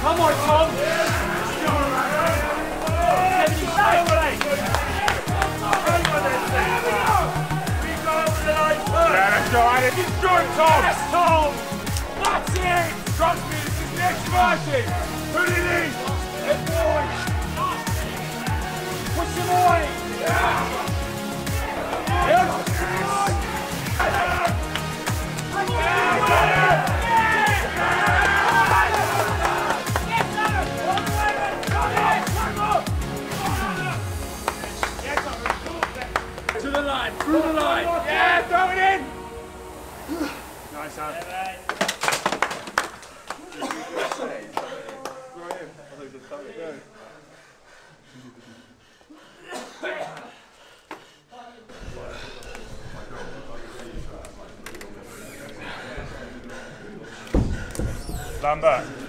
Come on, Tom! That's all right. Destroy Tom! Yes, Tom! That's it! Trust me, this is next version! Put it in! Good boy! Push him away! Through the line! Yeah, throw it in! Nice out. Yeah, Stand back.